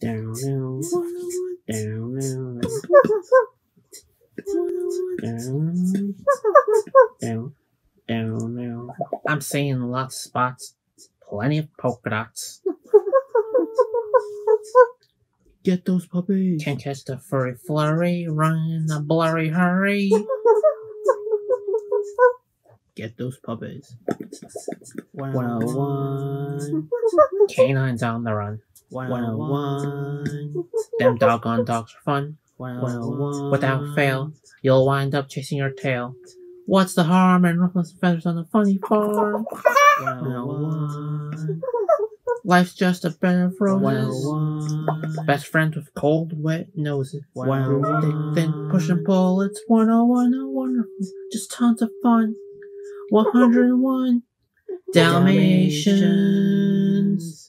Down. I'm seeing lots of spots, plenty of polka dots. Get those puppies! Can't catch the furry flurry, run in a blurry hurry. Get those puppies. 101 canines on the run. 101 them doggone dogs are fun. 101 without fail, you'll wind up chasing your tail. What's the harm in ruffling some feathers on a funny farm? 101 life's just a bed of roses. 101 best friends with cold, wet noses. 101 thick, thin, push and pull. It's 101, a wonderful, just tons of fun. 101 Dalmatians.